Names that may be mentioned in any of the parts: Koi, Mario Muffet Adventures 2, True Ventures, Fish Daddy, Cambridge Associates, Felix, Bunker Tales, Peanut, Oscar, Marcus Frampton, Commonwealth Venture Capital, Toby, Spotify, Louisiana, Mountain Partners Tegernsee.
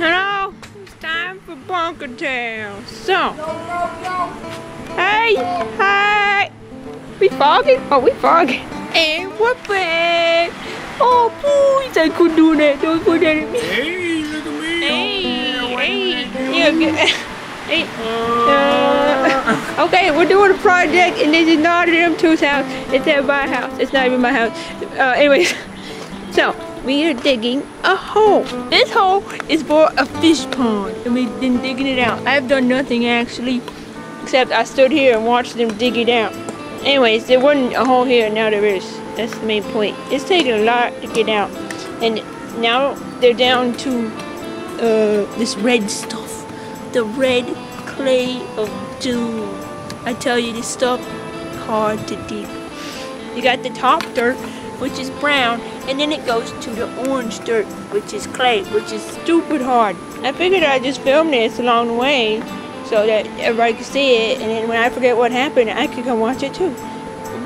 Hello, it's time for Bunker Tales. So, hey, hi. We fogging? Oh, we fogging. Hey, what babe? Oh, please, I could do that. Don't put that at me. Hey, look at me. Hey, hey. Hey. Okay, we're doing a project, and this is not at M2's house. It's at my house. It's not even my house. Anyways, so we are digging a hole. This hole is for a fish pond, and we've been digging it out. I've done nothing actually, except I stood here and watched them dig it out. Anyways, there wasn't a hole here, now there is. That's the main point. It's taking a lot to get out, and now they're down to this red stuff. The red clay of doom. I tell you, this stuff hard to dig. You got the top dirt, which is brown, and then it goes to the orange dirt, which is clay, which is stupid hard. I figured I'd just film this along the way so that everybody could see it, and then when I forget what happened, I could come watch it too.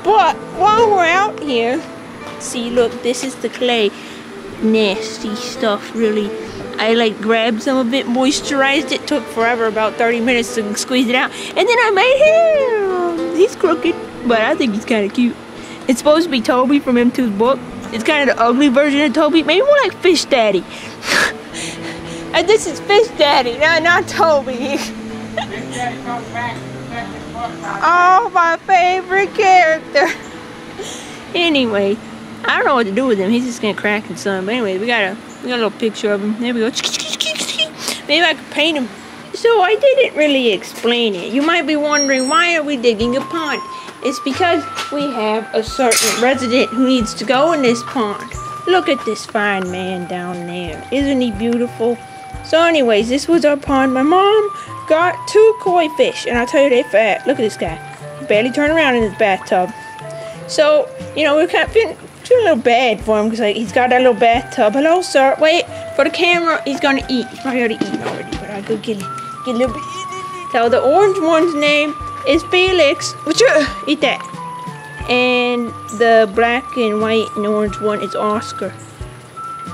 But while we're out here, see, look, this is the clay. Nasty stuff, really. I like grabbed some of it, moisturized it, took forever, about 30 minutes to squeeze it out, and then I made him. He's crooked, but I think he's kind of cute. It's supposed to be Toby from M2's book. It's kind of the ugly version of Toby, maybe more like Fish Daddy. And this is Fish Daddy, not Toby. Fish Daddy comes back to the book. Oh, my favorite character. Anyway, I don't know what to do with him. He's just gonna crack and sun. But anyway, we got a little picture of him. There we go. Maybe I could paint him. So I didn't really explain it. You might be wondering, why are we digging a pond? It's because we have a certain resident who needs to go in this pond. Look at this fine man down there. Isn't he beautiful? So anyways, this was our pond. My mom got 2 koi fish, and I'll tell you, they're fat. Look at this guy. He barely turned around in his bathtub. So, you know, we're kind of feeling a little bad for him because, like, he's got that little bathtub. Hello, sir. Wait for the camera. He's gonna eat. He's probably already eaten already, but I'll go get a little bit. So the orange one's name is Felix. Eat that. And the black and white and orange one is Oscar.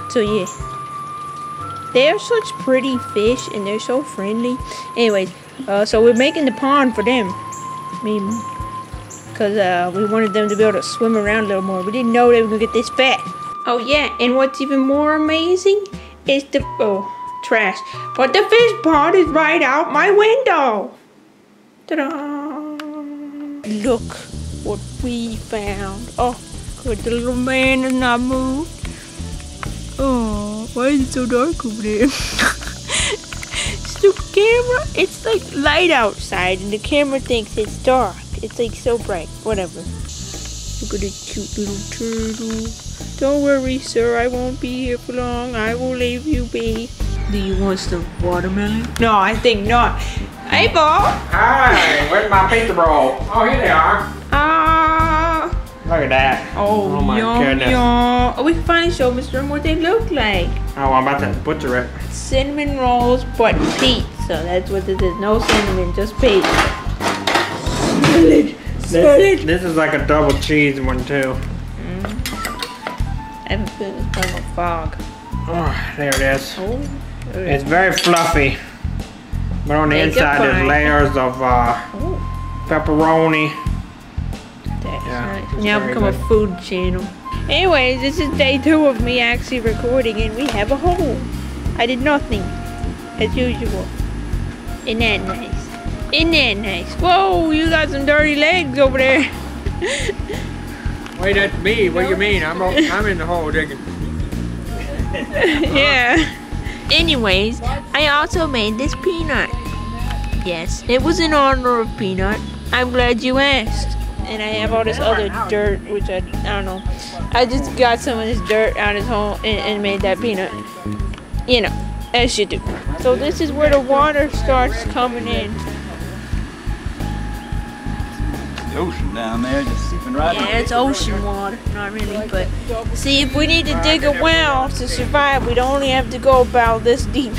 So yeah, they're such pretty fish and they're so friendly. Anyways, so we're making the pond for them. I mean, because we wanted them to be able to swim around a little more. We didn't know they were going to get this fat. Oh yeah, and what's even more amazing is the, trash. But the fish pond is right out my window. Ta-da! Look what we found. Oh, could the little man has not moved. Oh, why is it so dark over there? Stupid camera, it's like light outside and the camera thinks it's dark. It's like so bright. Whatever. Look at this cute little turtle. Don't worry, sir. I won't be here for long. I will leave you be. Do you want some watermelon? No, I think not. Hey, Bob. Hi. Where's my pizza roll? Oh, here they are. Ah. Look at that. Oh my goodness. Oh, we can finally show Mr. what they look like. Oh, I'm about to butcher it. Cinnamon rolls, but pizza. That's what it is. No cinnamon, just pizza. This is like a double cheese one too. I have a feeling it's from a fog. Oh, there it is. Oh, it's very fluffy, but on the inside there's layers of pepperoni. That's right. Now become a food channel. Anyways, this is day 2 of me actually recording, and we have a hole. I did nothing, as usual. Isn't that nice? Isn't that nice? Whoa, you got some dirty legs over there. Wait, that's me. What do you mean? I'm in the hole digging. Yeah. Anyways, I also made this peanut. Yes, it was in honor of Peanut. I'm glad you asked. And I have all this other dirt, which I don't know. I just got some of this dirt out of his hole and made that peanut. You know, as you do. So this is where the water starts coming in. Ocean down there, just seeping right in. Yeah, it's ocean water, not really, but see, if we need to dig a well to survive, we'd only have to go about this deep.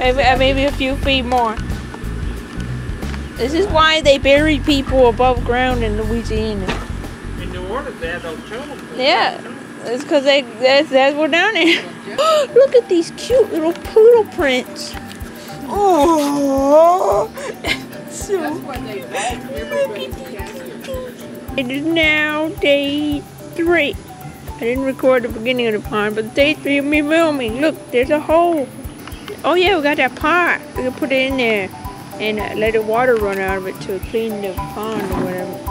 maybe a few feet more. This is why they bury people above ground in Louisiana. In New Orleans, they had those children. Yeah, It's because that's we're down there. Look at these cute little poodle prints. Oh, so it is now day 3. I didn't record the beginning of the pond, but day 3 of me filming. Look, there's a hole. Oh yeah, we got that pot. We can put it in there and let the water run out of it to clean the pond or whatever.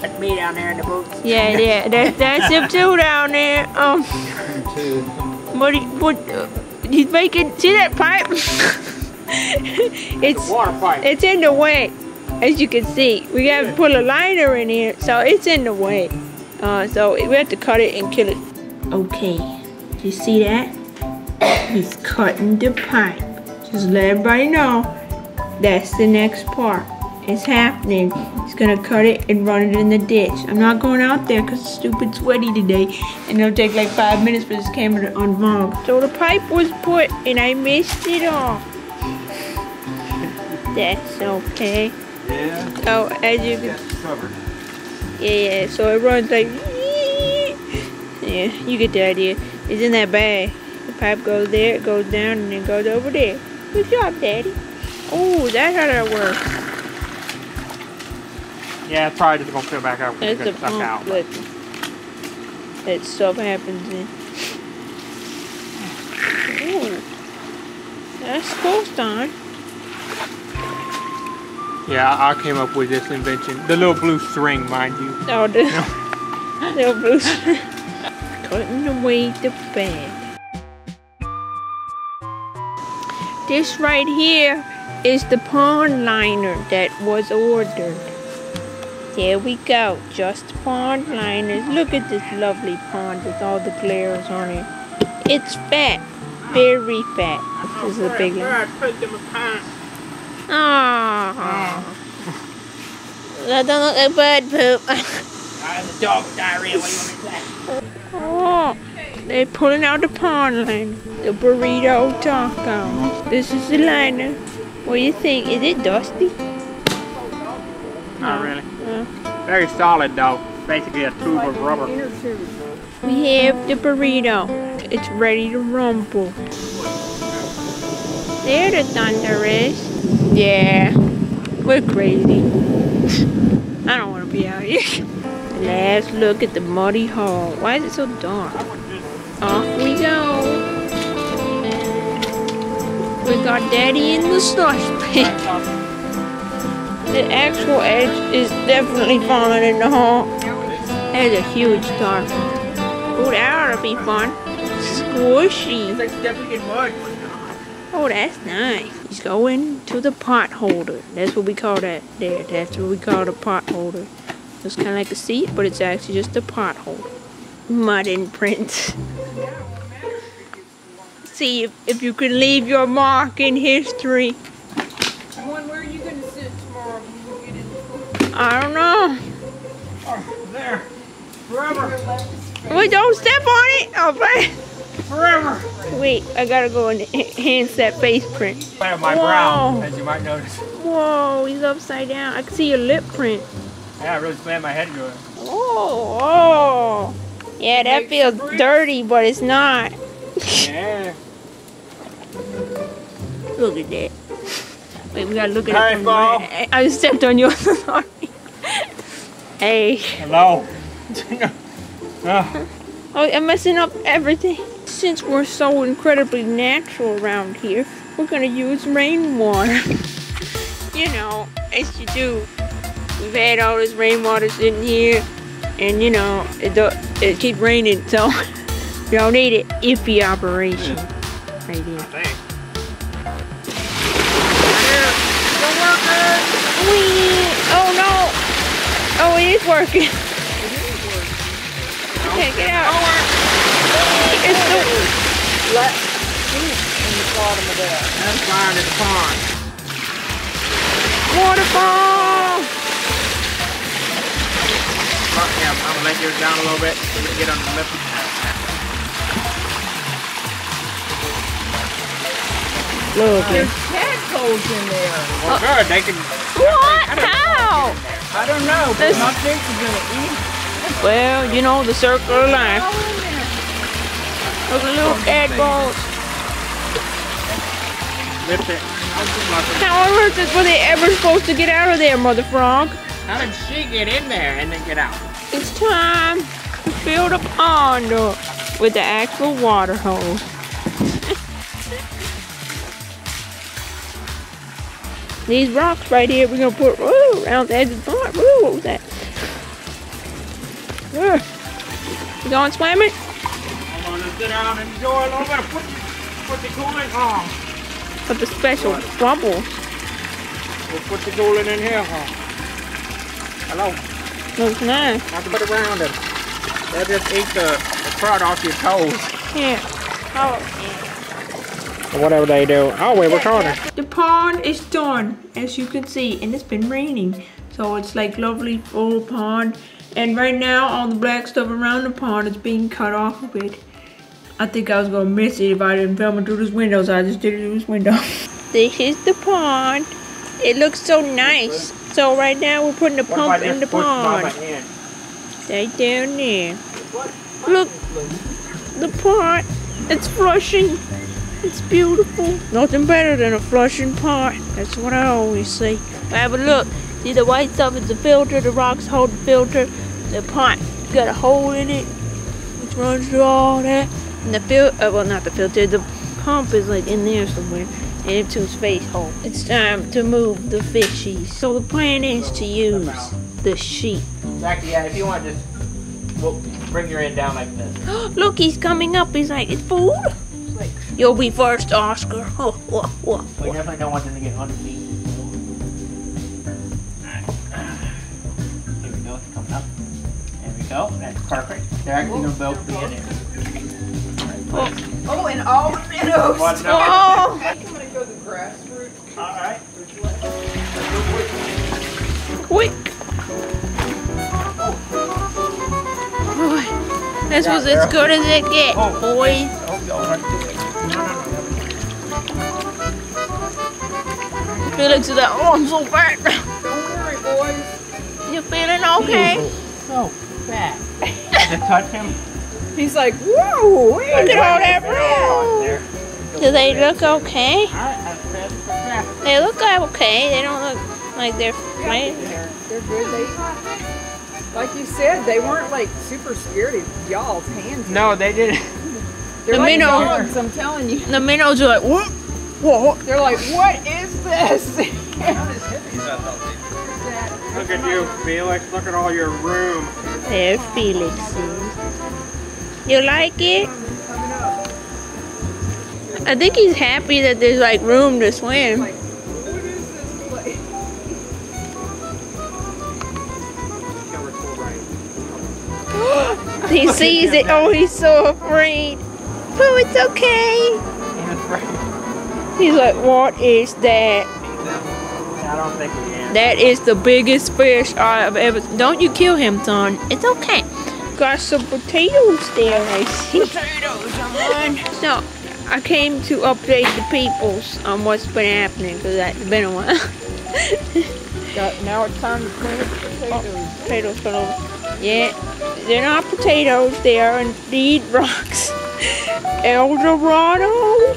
That's me down there in the boat. Yeah, yeah, that's him too down there. He's making, see that pipe? It's a water pipe. It's in the way. As you can see, we got to put a liner in here, so it's in the way. So we have to cut it and kill it. Okay, you see that? He's cutting the pipe. Just let everybody know that's the next part. It's happening. He's gonna cut it and run it in the ditch. I'm not going out there because it's stupid sweaty today, and it'll take like 5 minutes for this camera to unvlog. So the pipe was put, and I missed it all. That's okay. Yeah. Oh, as you can. Yeah. So it runs like. Yeah, you get the idea. It's in that bag. The pipe goes there, it goes down, and then goes over there. Good job, Daddy. Oh, that's how that works. Yeah, it's probably just gonna fill back up. It's a pump. Out. Listen, that stuff happens then. Ooh, that's close on. Yeah, I came up with this invention. The little blue string, mind you. Oh, the little blue string. Cutting away the bag. This right here is the pond liner that was ordered. There we go, just pond liners. Look at this lovely pond with all the glares on it. It's fat, very fat. This is a big one. Aww. That don't look like bird poop. The dog diarrhea. What do you want me to say? Oh, they're pulling out the pond liner. The burrito taco. This is the liner. What do you think? Is it dusty? Not really. Very solid though. Basically a tube of rubber. We have the burrito. It's ready to rumble. There the thunder is. Yeah, we're crazy. I don't want to be out here. Let's look at the muddy hole. Why is it so dark? Off we go. We got Daddy in the slush pit. The actual edge is definitely falling in the hole. There's a huge tarp. Oh, that'll be fun. Squishy. Oh, that's nice. He's going to the pot holder. That's what we call that there. That's what we call the pot holder. It's kind of like a seat, but it's actually just a pot holder. Mud imprints. See if you can leave your mark in history. One, where are you going to sit tomorrow when you get in the pool? I don't know. Oh, there. Forever. Wait, don't step on it. Oh, forever. Wait, I gotta go and enhance that face print. I have my brow, as you might notice. Whoa, he's upside down. I can see your lip print. Yeah, I really slammed my head into it. Oh, oh. Yeah, that feels dirty, but it's not. Yeah. Look at that. Wait, we gotta look at it. I just stepped on yours. Sorry. Hey. Hello. Oh, I'm messing up everything. Since we're so incredibly natural around here, we're gonna use rainwater. You know, as you do. We've had all this rainwater sitting here, and you know, it keeps raining, so y'all need an iffy operation. Yeah. Right here. Oh no! Oh, it is working. Okay, get out. It's the bottom of that. That's lying in the pond. Waterfall! Yeah, I'm gonna let yours down a little bit so we can get on the lip. Look, there's tadpoles in there. Well, good. They can. What? How? I don't know, but my fish is gonna eat. Well, you know, the circle of life. Look at little eyeballs. Lift it. How on earth were they ever supposed to get out of there, Mother Frog? How did she get in there and then get out? It's time to fill the pond up with the actual water hose. These rocks right here, we're gonna put around the edge of the pond. Ooh, what was that? You going swimming? I'm gonna sit down and enjoy. I'm gonna put the coolant on. Put the special bubble. We'll put the coolant in here, huh? Hello. Looks nice. I have to put around it. That just eats the crud off your toes. Yeah. Oh. Whatever they do. Oh wait, we're corner. The pond is done, as you can see, and it's been raining. So it's like lovely full pond. And right now, all the black stuff around the pond is being cut off of it. I think I was gonna miss it if I didn't film it through this window, so I just did it through this window. This is the pond. It looks so nice. So right now, we're putting the pump in the pond. Stay down there. Look, the pond, it's flushing. It's beautiful. Nothing better than a flushing pond. That's what I always say. Have a look. See the white stuff is the filter. The rocks hold the filter. The pond got a hole in it, which runs through all that. And the well, not the filter. The pump is like in there somewhere, and into a space hole. It's time to move the fishies. So the plan is to use the sheet. Exactly. Yeah. If you want, just bring your end down like this. Look, he's coming up. He's like, it's food. You'll be first, Oscar. Oh, we definitely don't want them to get underneath. Here we go, it's coming up. There we go, that's perfect. They're actually going to both be in it. Oh, and all the minnows. Oh. I think I'm going to go the grass route. All right. Quick. Oh. Boy, this was as good as it gets, boys. Felix is like, oh, I'm so fat. Okay, boys. You feeling okay? He's so fat. Did it touch him? He's like, whoa, look at all that room. Do they look okay? They look okay. They don't look like they're fine. They're good. Like you said, they weren't like super scared of y'all's hands. No, they didn't. They're like dogs, I'm telling you. The minnows are like, whoop. Whoa. They're like, what is this? Look at you, Felix. Look at all your room. There, Felix. You like it? I think he's happy that there's like room to swim. Like, what is this place? He sees it. Oh, he's so afraid. Oh, it's okay. He's like, what is that? I don't think he is. That is the biggest fish I've ever. Don't you kill him, son. It's okay. Got some potatoes there, I see. Potatoes, I'm on. So, I came to update the peoples on what's been happening, because that's been a while. Now it's time to clean up the potatoes. Oh, potatoes fell over. Yeah, they're not potatoes, they are indeed rocks. El Dorado?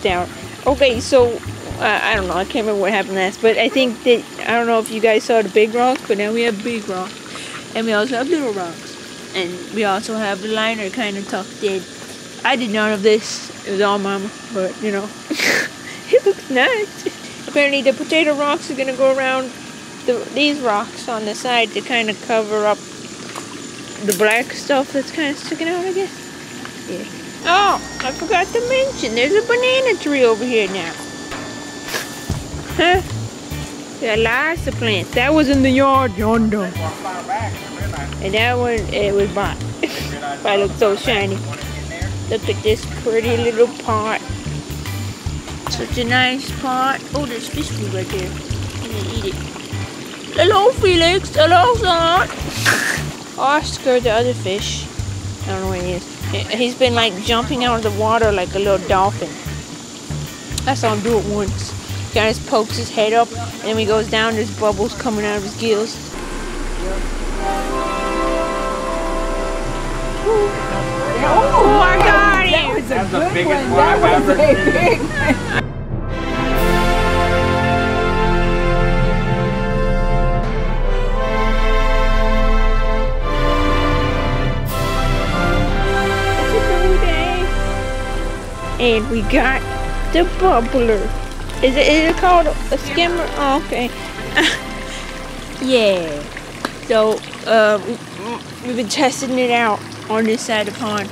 Down. Okay, so I don't know. I can't remember what happened last, but I think that I don't know if you guys saw the big rock, but now we have big rock, and we also have little rocks, and we also have the liner kind of tucked in. I did none of this. It was all Mama, but you know, it looks nice. Apparently, the potato rocks are gonna go around these rocks on the side to kind of cover up the black stuff that's kind of sticking out, I guess. Yeah. Oh, I forgot to mention, there's a banana tree over here now. Huh? There are lots of plants. That was in the yard yonder. And that one, it was bought. But it looked so shiny. Look at this pretty little pot. Such a nice pot. Oh, there's fish food right there. I'm gonna eat it. Hello, Felix. Hello, son. Oscar, the other fish. I don't know where he is. He's been like jumping out of the water like a little dolphin. I saw him do it once. He kind of pokes his head up and then he goes down, there's bubbles coming out of his gills. Oh, I got it! That was the biggest one I've ever seen. And we got the bubbler. Is it called a skimmer? Oh, okay. Yeah. So we've been testing it out on this side of the pond.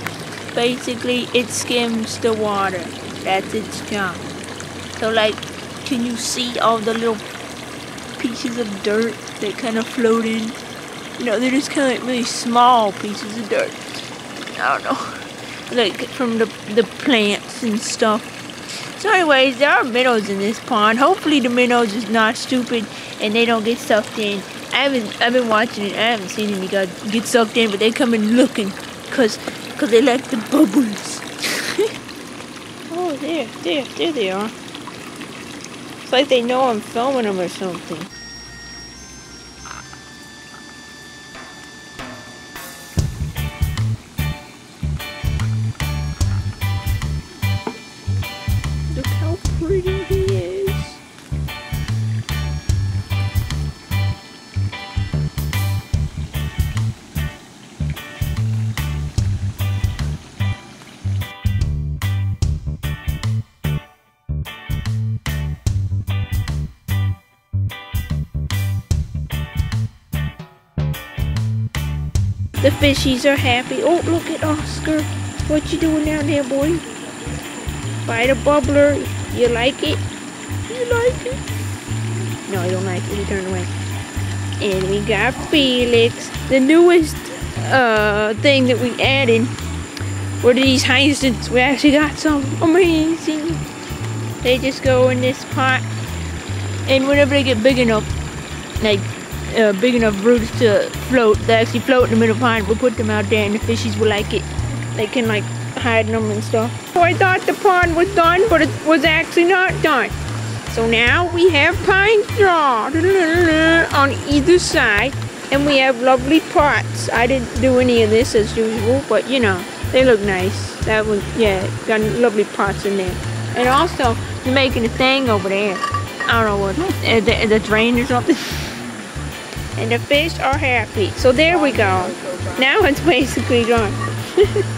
Basically, it skims the water. That's its job. So, like, can you see all the little pieces of dirt that kind of float in? You know, they're just kind of like really small pieces of dirt. I don't know. Like from the plants and stuff. So anyways, there are minnows in this pond. Hopefully the minnows is not stupid and they don't get sucked in. I've been watching it. I haven't seen them get sucked in, but they come in looking cause they like the bubbles. Oh, there they are. It's like they know I'm filming them or something. The fishies are happy. Oh, look at Oscar. What you doing down there, boy? By the bubbler. You like it? You like it? No, I don't like it. He turned away. And we got Felix. The newest thing that we added were these hyacinths. We actually got some. Amazing. They just go in this pot. And whenever they get big enough, like, big enough roots to float. They actually float in the middle of the pond. We'll put them out there and the fishies will like it. They can like hide in them and stuff. So I thought the pond was done, but it was actually not done. So now we have pine straw on either side and we have lovely pots. I didn't do any of this as usual, but you know, they look nice. That was, yeah, got lovely pots in there. And also, you're making a thing over there. I don't know what, the drain or something. And the fish are happy. So there we go. Now it's basically gone.